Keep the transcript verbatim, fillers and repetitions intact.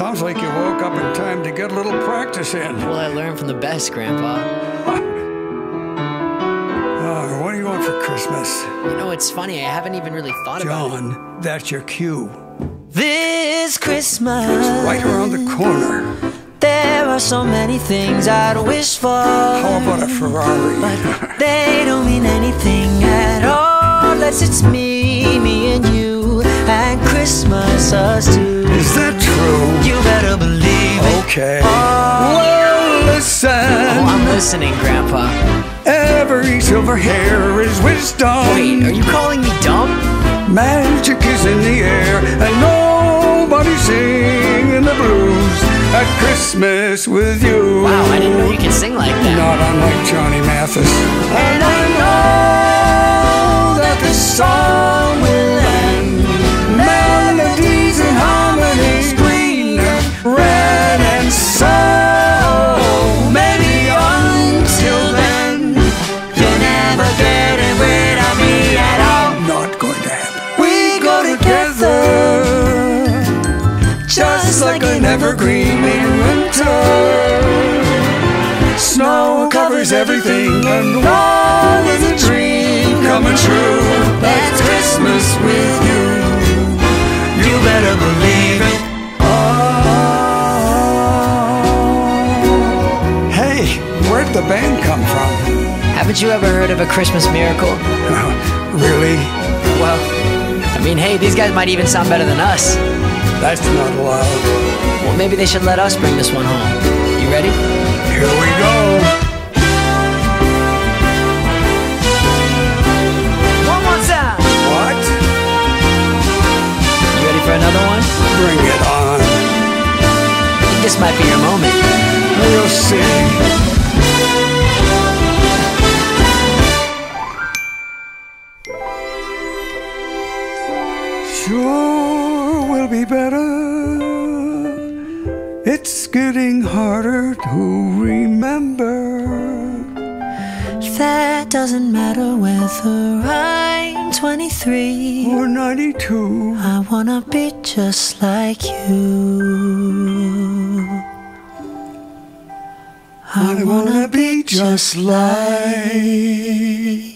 Sounds like you woke up in time to get a little practice in. Well, I learned from the best, Grandpa. Oh, what do you want for Christmas? You know, it's funny. I haven't even really thought John, about it. John, that's your cue. This Christmas. It's right around the corner. There are so many things I'd wish for. How about a Ferrari? But they don't mean anything at all. Unless it's me, me and you, and Christmas us too. Is that true? You better believe it. Okay. Oh, well, listen. Oh, I'm listening, Grandpa. Every silver hair is wisdom. Wait, are you calling me dumb? Magic is in the air, and nobody's singing the blues at Christmas with you. Wow, I didn't know you could sing like that. Not unlike Johnny Mathis. And I know that the song will end. Melodies and harmonies, green, red, and so many. Until then, you'll never get it without me at all. Not going to happen. We go together, just like an evergreen in winter. Snow covers everything, and all is a dream coming true. That's Christmas with you. You better believe it. Oh. Hey, where'd the band come from? Haven't you ever heard of a Christmas miracle? Uh, really? Well, I mean, hey, these guys might even sound better than us. That's not allowed. Well, maybe they should let us bring this one home. You ready? Here we go. One more time. What? You ready for another one? Bring it on. I think this might be your moment. We'll see. Sure will be better. It's getting harder to remember. That doesn't matter whether I'm twenty-three or ninety-two. I wanna be just like you. I, I wanna, wanna be just like